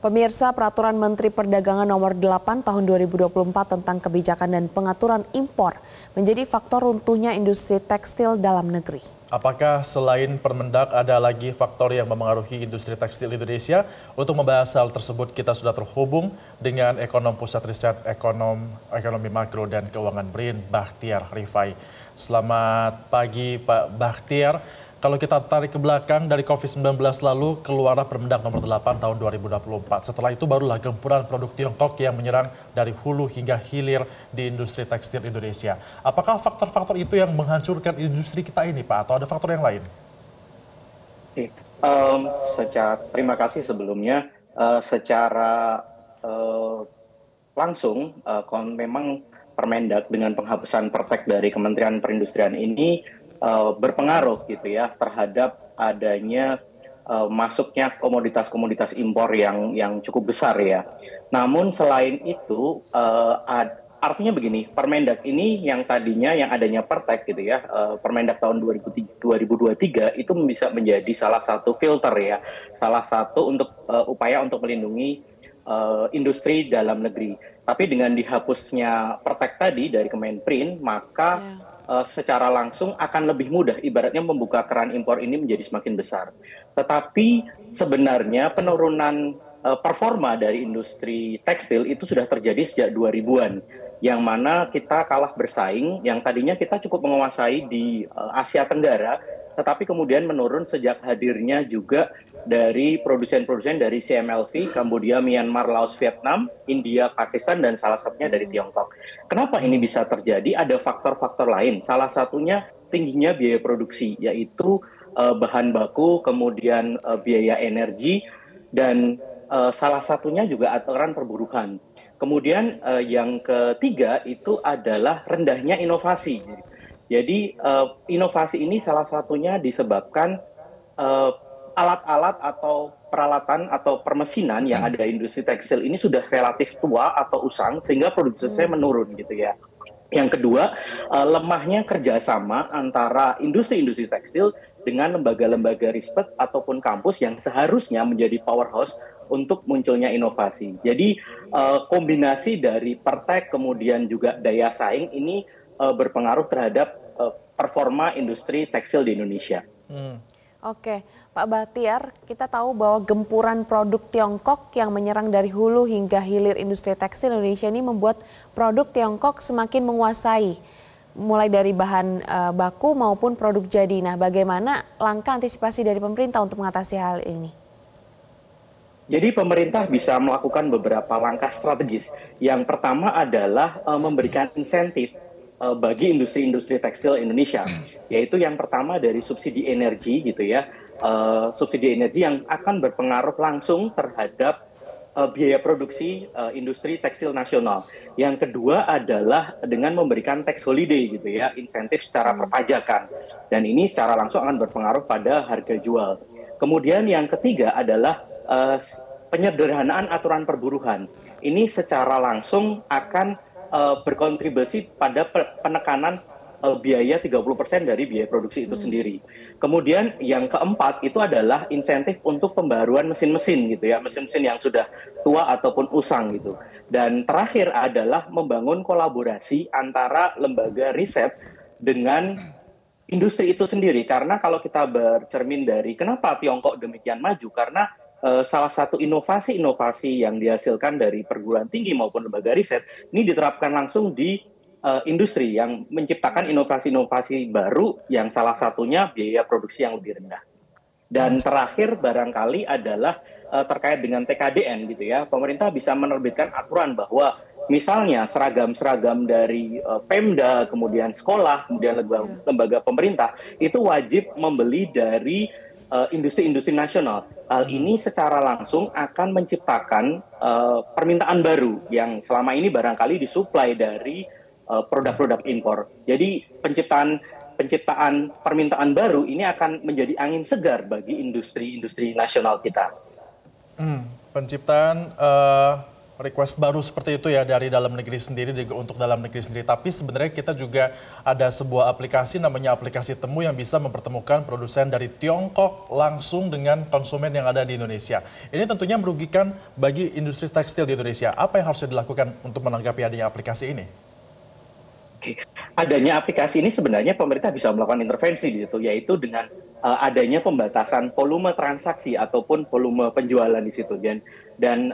Pemirsa, Peraturan Menteri Perdagangan Nomor 8 Tahun 2024 tentang kebijakan dan pengaturan impor menjadi faktor runtuhnya industri tekstil dalam negeri. Apakah selain Permendag ada lagi faktor yang memengaruhi industri tekstil Indonesia? Untuk membahas hal tersebut kita sudah terhubung dengan Ekonom Pusat Riset Ekonomi Makro dan Keuangan BRIN, Bahtiar Rifai. Selamat pagi Pak Bahtiar. Kalau kita tarik ke belakang dari COVID-19 lalu keluarlah Permendag nomor 8 tahun 2024. Setelah itu barulah gempuran produk Tiongkok yang menyerang dari hulu hingga hilir di industri tekstil Indonesia. Apakah faktor-faktor itu yang menghancurkan industri kita ini Pak? Atau ada faktor yang lain? Terima kasih sebelumnya. Memang Permendag dengan penghapusan pertek dari Kementerian Perindustrian ini berpengaruh gitu ya terhadap adanya masuknya komoditas-komoditas impor yang cukup besar ya. Namun selain itu artinya begini, Permendag ini yang tadinya yang adanya pertek gitu ya, Permendag tahun 2023 itu bisa menjadi salah satu filter ya, salah satu untuk upaya untuk melindungi industri dalam negeri. Tapi dengan dihapusnya pertek tadi dari Kemenperin, maka secara langsung akan lebih mudah, ibaratnya membuka keran impor ini menjadi semakin besar. Tetapi sebenarnya penurunan performa dari industri tekstil itu sudah terjadi sejak 2000-an, yang mana kita kalah bersaing, yang tadinya kita cukup menguasai di Asia Tenggara, tetapi kemudian menurun sejak hadirnya juga dari produsen-produsen dari CMLV, Kamboja, Myanmar, Laos, Vietnam, India, Pakistan, dan salah satunya dari Tiongkok. Kenapa ini bisa terjadi? Ada faktor-faktor lain. Salah satunya tingginya biaya produksi, yaitu bahan baku, kemudian biaya energi, dan salah satunya juga aturan perburukan. Kemudian yang ketiga itu adalah rendahnya inovasi. Jadi inovasi ini salah satunya disebabkan alat-alat atau peralatan atau permesinan yang ada di industri tekstil ini sudah relatif tua atau usang sehingga produksinya menurun gitu ya. Yang kedua, lemahnya kerjasama antara industri-industri tekstil dengan lembaga-lembaga riset ataupun kampus yang seharusnya menjadi powerhouse untuk munculnya inovasi. Jadi kombinasi dari pertek kemudian juga daya saing ini berpengaruh terhadap performa industri tekstil di Indonesia. Oke, Pak Bahtiar, kita tahu bahwa gempuran produk Tiongkok yang menyerang dari hulu hingga hilir industri tekstil Indonesia ini membuat produk Tiongkok semakin menguasai, mulai dari bahan baku maupun produk jadi. Nah, bagaimana langkah antisipasi dari pemerintah untuk mengatasi hal ini? Jadi pemerintah bisa melakukan beberapa langkah strategis. Yang pertama adalah memberikan insentif bagi industri-industri tekstil Indonesia, yaitu yang pertama dari subsidi energi gitu ya, subsidi energi yang akan berpengaruh langsung terhadap biaya produksi industri tekstil nasional. Yang kedua adalah dengan memberikan tax holiday gitu ya, insentif secara perpajakan, dan ini secara langsung akan berpengaruh pada harga jual. Kemudian yang ketiga adalah penyederhanaan aturan perburuhan. Ini secara langsung akan berkontribusi pada penekanan biaya 30% dari biaya produksi itu sendiri. Kemudian yang keempat itu adalah insentif untuk pembaruan mesin-mesin gitu ya, mesin-mesin yang sudah tua ataupun usang gitu. Dan terakhir adalah membangun kolaborasi antara lembaga riset dengan industri itu sendiri. Karena kalau kita bercermin dari kenapa Tiongkok demikian maju, karena salah satu inovasi-inovasi yang dihasilkan dari perguruan tinggi maupun lembaga riset ini diterapkan langsung di industri yang menciptakan inovasi-inovasi baru yang salah satunya biaya produksi yang lebih rendah. Dan terakhir barangkali adalah terkait dengan TKDN gitu ya. Pemerintah bisa menerbitkan aturan bahwa misalnya seragam-seragam dari Pemda, kemudian sekolah, kemudian lembaga pemerintah itu wajib membeli dari industri-industri nasional. Hal ini secara langsung akan menciptakan permintaan baru yang selama ini barangkali disuplai dari produk-produk impor. Jadi penciptaan permintaan baru ini akan menjadi angin segar bagi industri-industri nasional kita. Penciptaan request baru seperti itu ya dari dalam negeri sendiri untuk dalam negeri sendiri. Tapi sebenarnya kita juga ada sebuah aplikasi namanya aplikasi Temu yang bisa mempertemukan produsen dari Tiongkok langsung dengan konsumen yang ada di Indonesia. Ini tentunya merugikan bagi industri tekstil di Indonesia. Apa yang harus dilakukan untuk menanggapi adanya aplikasi ini? Adanya aplikasi ini sebenarnya pemerintah bisa melakukan intervensi di situ, yaitu dengan adanya pembatasan volume transaksi ataupun volume penjualan di situ. Dan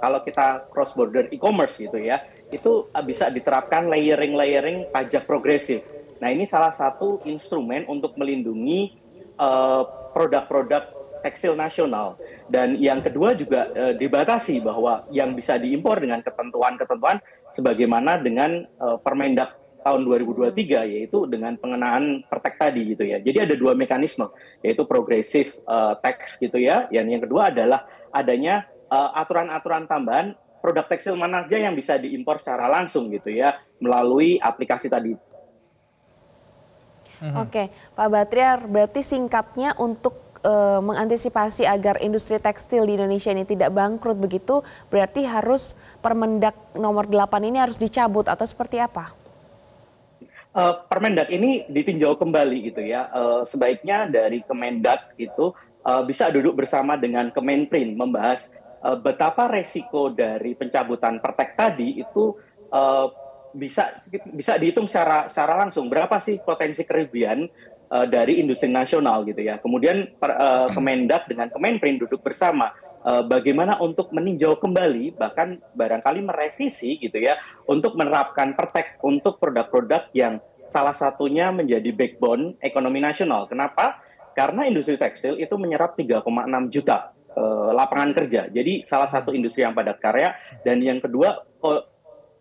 kalau kita cross border e-commerce gitu ya, itu bisa diterapkan layering pajak progresif. Nah, ini salah satu instrumen untuk melindungi produk-produk tekstil nasional. Dan yang kedua juga dibatasi bahwa yang bisa diimpor dengan ketentuan-ketentuan sebagaimana dengan Permendag tahun 2023, yaitu dengan pengenaan pertek tadi gitu ya. Jadi ada dua mekanisme, yaitu progresif tax gitu ya. Yang kedua adalah adanya aturan-aturan tambahan produk tekstil mana aja yang bisa diimpor secara langsung gitu ya melalui aplikasi tadi. Oke, Pak Bahtiar, berarti singkatnya untuk mengantisipasi agar industri tekstil di Indonesia ini tidak bangkrut begitu, berarti harus Permendag nomor 8 ini harus dicabut atau seperti apa? Permendag ini ditinjau kembali gitu ya. Sebaiknya dari Kemendag itu bisa duduk bersama dengan Kemenperin membahas betapa resiko dari pencabutan pertek tadi itu bisa dihitung secara langsung. Berapa sih potensi kerugian dari industri nasional gitu ya. Kemudian Kemendag dengan Kemenprint duduk bersama bagaimana untuk meninjau kembali, bahkan barangkali merevisi gitu ya, untuk menerapkan pertek untuk produk-produk yang salah satunya menjadi backbone ekonomi nasional. Kenapa? Karena industri tekstil itu menyerap 3,6 juta lapangan kerja. Jadi salah satu industri yang padat karya, dan yang kedua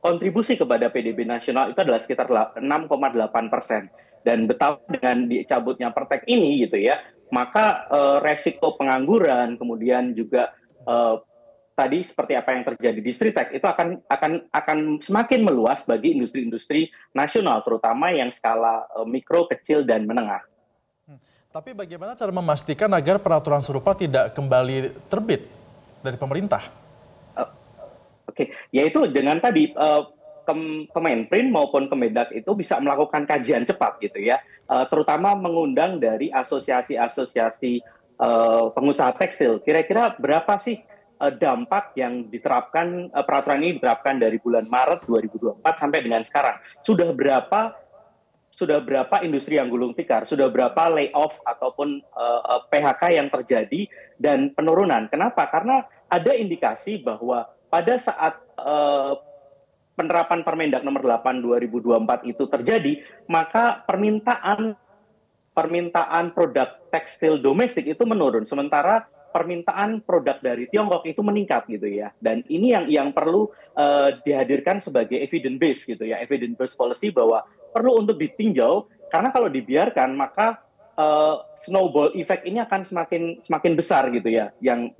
kontribusi kepada PDB nasional itu adalah sekitar 6,8%. Dan betapa dengan dicabutnya pertek ini gitu ya, maka resiko pengangguran, kemudian juga tadi seperti apa yang terjadi di Stritek itu akan semakin meluas bagi industri-industri nasional, terutama yang skala mikro, kecil, dan menengah. Tapi bagaimana cara memastikan agar peraturan serupa tidak kembali terbit dari pemerintah? Oke, yaitu dengan tadi Kemenprint maupun Kemendag itu bisa melakukan kajian cepat gitu ya, terutama mengundang dari asosiasi-asosiasi pengusaha tekstil. Kira-kira berapa sih dampak yang diterapkan, peraturan ini diterapkan dari bulan Maret 2024 sampai dengan sekarang? Sudah berapa industri yang gulung tikar, sudah berapa layoff ataupun PHK yang terjadi dan penurunan? Kenapa? Karena ada indikasi bahwa pada saat penerapan Permendag nomor 8 2024 itu terjadi, maka permintaan produk tekstil domestik itu menurun, sementara permintaan produk dari Tiongkok itu meningkat gitu ya. Dan ini yang perlu dihadirkan sebagai evidence base gitu ya, evidence based policy, bahwa perlu untuk ditinjau, karena kalau dibiarkan maka snowball effect ini akan semakin besar gitu ya, yang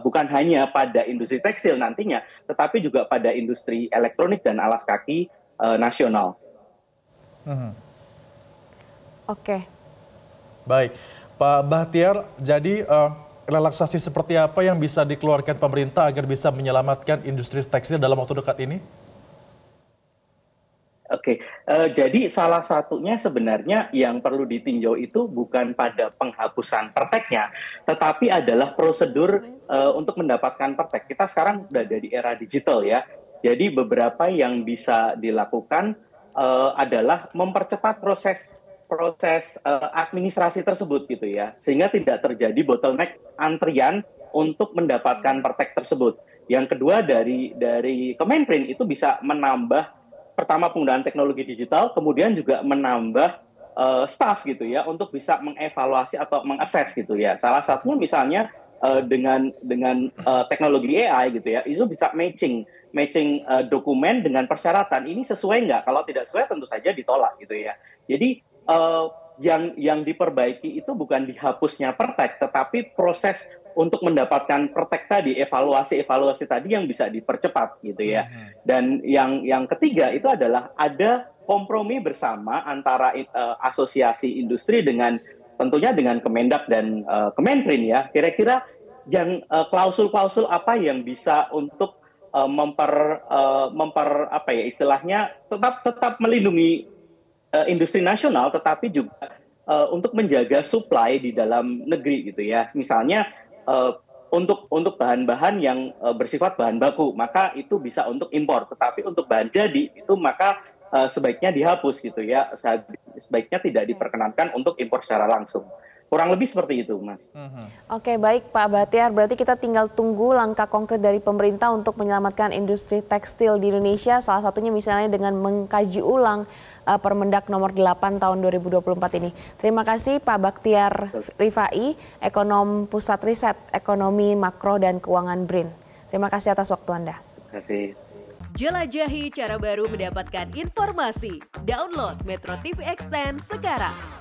bukan hanya pada industri tekstil nantinya, tetapi juga pada industri elektronik dan alas kaki nasional. Oke. Baik, Pak Bahtiar, jadi relaksasi seperti apa yang bisa dikeluarkan pemerintah agar bisa menyelamatkan industri tekstil dalam waktu dekat ini? Oke, jadi salah satunya sebenarnya yang perlu ditinjau itu bukan pada penghapusan perteknya, tetapi adalah prosedur untuk mendapatkan pertek. Kita sekarang sudah ada di era digital ya, jadi beberapa yang bisa dilakukan adalah mempercepat proses administrasi tersebut gitu ya, sehingga tidak terjadi bottleneck antrian untuk mendapatkan pertek tersebut. Yang kedua dari Kemenprint itu bisa menambah, pertama penggunaan teknologi digital, kemudian juga menambah staff gitu ya untuk bisa mengevaluasi atau mengakses gitu ya. Salah satunya misalnya dengan teknologi AI gitu ya, itu bisa matching dokumen dengan persyaratan. Ini sesuai nggak? Kalau tidak sesuai tentu saja ditolak gitu ya. Jadi yang diperbaiki itu bukan dihapusnya pertek, tetapi proses untuk mendapatkan pertek tadi, evaluasi tadi yang bisa dipercepat gitu ya. Dan yang ketiga itu adalah ada kompromi bersama antara asosiasi industri dengan tentunya dengan Kemendag dan Kemenprint ya. Kira-kira yang klausul-klausul apa yang bisa untuk memper tetap melindungi industri nasional, tetapi juga untuk menjaga supply di dalam negeri gitu ya. Misalnya untuk bahan-bahan yang bersifat bahan baku, maka itu bisa untuk impor, tetapi untuk bahan jadi itu maka sebaiknya dihapus gitu ya. Sebaiknya tidak diperkenankan untuk impor secara langsung. Kurang lebih seperti itu, Mas. Oke, baik Pak Bahtiar. Berarti kita tinggal tunggu langkah konkret dari pemerintah untuk menyelamatkan industri tekstil di Indonesia. Salah satunya misalnya dengan mengkaji ulang Permendag nomor 8 tahun 2024 ini. Terima kasih Pak Bahtiar Rifai, Ekonom Pusat Riset Ekonomi Makro dan Keuangan BRIN. Terima kasih atas waktu Anda. Terima kasih. Jelajahi cara baru mendapatkan informasi. Download Metro TV Extend sekarang.